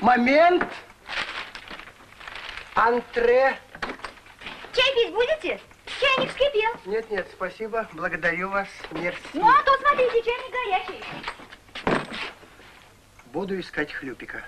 Момент. Антре. Чай пить будете? Чай не вскипел. Нет, нет, спасибо. Благодарю вас. Мерси. Ну, а то смотрите, чайник горячий. Буду искать хлюпика.